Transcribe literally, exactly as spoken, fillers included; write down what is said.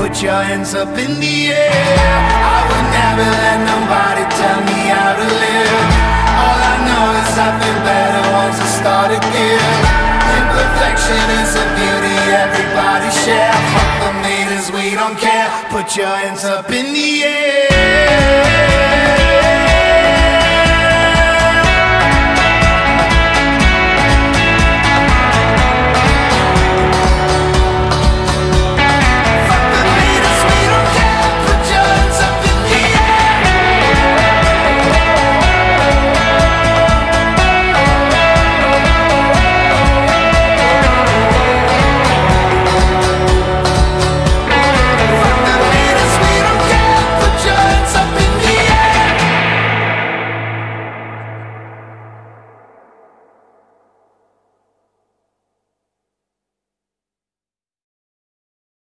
Put your hands up in the air.